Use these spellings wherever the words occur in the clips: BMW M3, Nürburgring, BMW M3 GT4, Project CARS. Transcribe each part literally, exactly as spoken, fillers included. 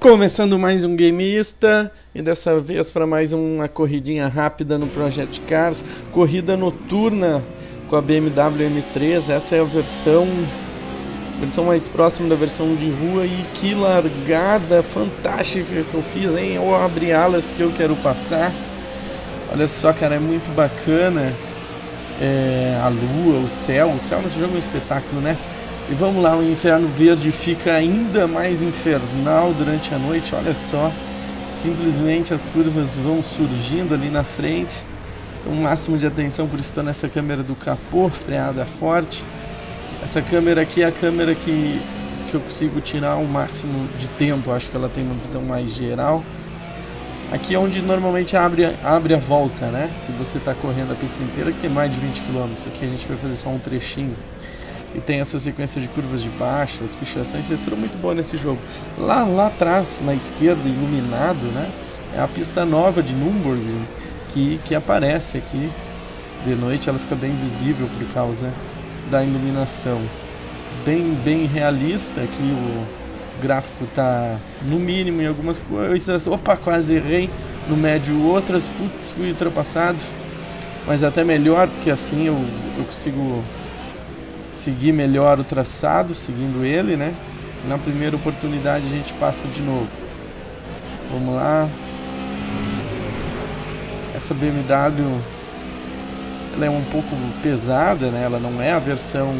Começando mais um Gameista, e dessa vez para mais uma corridinha rápida no Project Cars, corrida noturna com a B M W M três. Essa é a versão, versão mais próxima da versão de rua, e que largada fantástica que eu fiz, hein? Ou abre alas que eu quero passar. Olha só, cara, é muito bacana, é, a lua, o céu, o céu nesse jogo é um espetáculo, né? E vamos lá, o inferno verde fica ainda mais infernal durante a noite, olha só. Simplesmente as curvas vão surgindo ali na frente. Então, um máximo de atenção, por isso estou nessa câmera do capô, freada forte. Essa câmera aqui é a câmera que, que eu consigo tirar o máximo de tempo, acho que ela tem uma visão mais geral. Aqui é onde normalmente abre, abre a volta, né? Se você está correndo a pista inteira, que tem mais de vinte quilômetros, aqui a gente vai fazer só um trechinho. E tem essa sequência de curvas de baixa, as pichações, censura muito boa nesse jogo. Lá, lá atrás, na esquerda, iluminado, né? É a pista nova de Nürburgring que, que aparece aqui de noite. Ela fica bem visível por causa da iluminação. Bem, bem realista aqui, o gráfico tá no mínimo em algumas coisas. Opa, quase errei. No médio outras, putz, fui ultrapassado. Mas até melhor, porque assim eu, eu consigo seguir melhor o traçado, seguindo ele, né? Na primeira oportunidade a gente passa de novo. Vamos lá. Essa B M W, ela é um pouco pesada, né? Ela não é a versão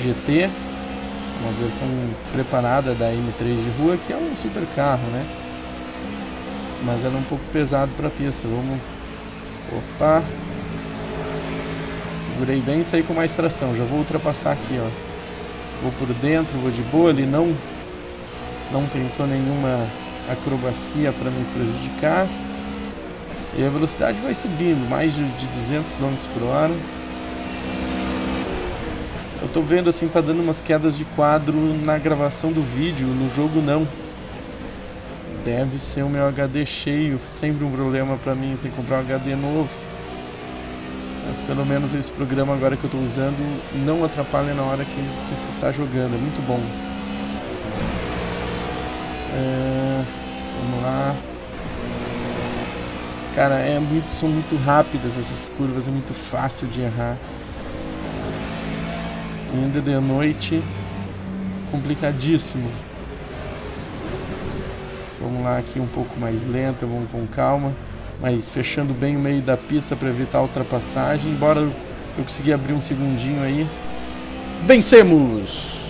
G T, é uma versão preparada da M três de rua, que é um super carro, né? Mas ela é um pouco pesada para a pista. Vamos. Opa. Segurei bem e saí com mais tração. Já vou ultrapassar aqui, ó. Vou por dentro, vou de boa. Ele não, não tentou nenhuma acrobacia para me prejudicar. E a velocidade vai subindo, mais de duzentos quilômetros por hora. Eu tô vendo assim, tá dando umas quedas de quadro na gravação do vídeo, no jogo não. Deve ser o meu H D cheio. Sempre um problema para mim, tem que comprar um H D novo. Mas pelo menos esse programa agora que eu estou usando não atrapalha na hora que, que se está jogando, é muito bom. É, vamos lá. Cara, é muito, são muito rápidas essas curvas, é muito fácil de errar. E ainda de noite, complicadíssimo. Vamos lá, aqui um pouco mais lenta, vamos com calma. Mas fechando bem o meio da pista para evitar a ultrapassagem. Embora eu consegui abrir um segundinho aí. Vencemos!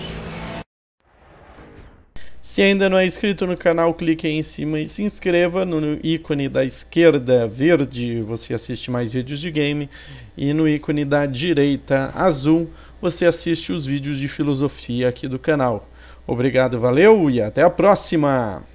Se ainda não é inscrito no canal, clique aí em cima e se inscreva. No ícone da esquerda verde você assiste mais vídeos de game. E no ícone da direita azul você assiste os vídeos de filosofia aqui do canal. Obrigado, valeu e até a próxima!